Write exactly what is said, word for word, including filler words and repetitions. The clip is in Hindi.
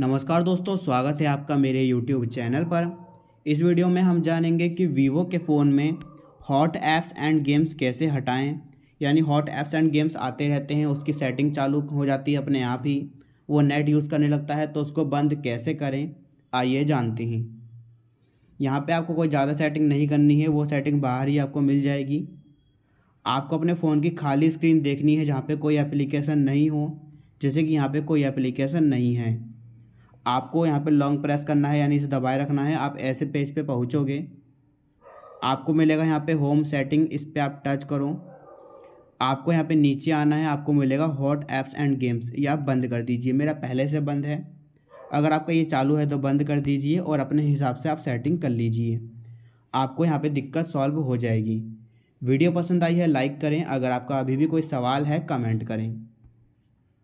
नमस्कार दोस्तों, स्वागत है आपका मेरे यूट्यूब चैनल पर। इस वीडियो में हम जानेंगे कि वीवो के फ़ोन में हॉट ऐप्स एंड गेम्स कैसे हटाएं। यानी हॉट ऐप्स एंड गेम्स आते रहते हैं, उसकी सेटिंग चालू हो जाती है अपने आप ही, वो नेट यूज़ करने लगता है, तो उसको बंद कैसे करें आइए जानते हैं। यहाँ पे आपको कोई ज़्यादा सेटिंग नहीं करनी है, वो सेटिंग बाहर ही आपको मिल जाएगी। आपको अपने फ़ोन की खाली स्क्रीन देखनी है जहाँ पर कोई एप्लीकेशन नहीं हो, जैसे कि यहाँ पर कोई एप्लीकेशन नहीं है। आपको यहाँ पे लॉन्ग प्रेस करना है, यानी इसे दबाए रखना है। आप ऐसे पेज पे पहुँचोगे, आपको मिलेगा यहाँ पे होम सेटिंग, इस पर आप टच करो। आपको यहाँ पे नीचे आना है, आपको मिलेगा हॉट ऐप्स एंड गेम्स, ये आप बंद कर दीजिए। मेरा पहले से बंद है, अगर आपका ये चालू है तो बंद कर दीजिए और अपने हिसाब से आप सेटिंग कर लीजिए। आपको यहाँ पर दिक्कत सॉल्व हो जाएगी। वीडियो पसंद आई है लाइक करें, अगर आपका अभी भी कोई सवाल है कमेंट करें।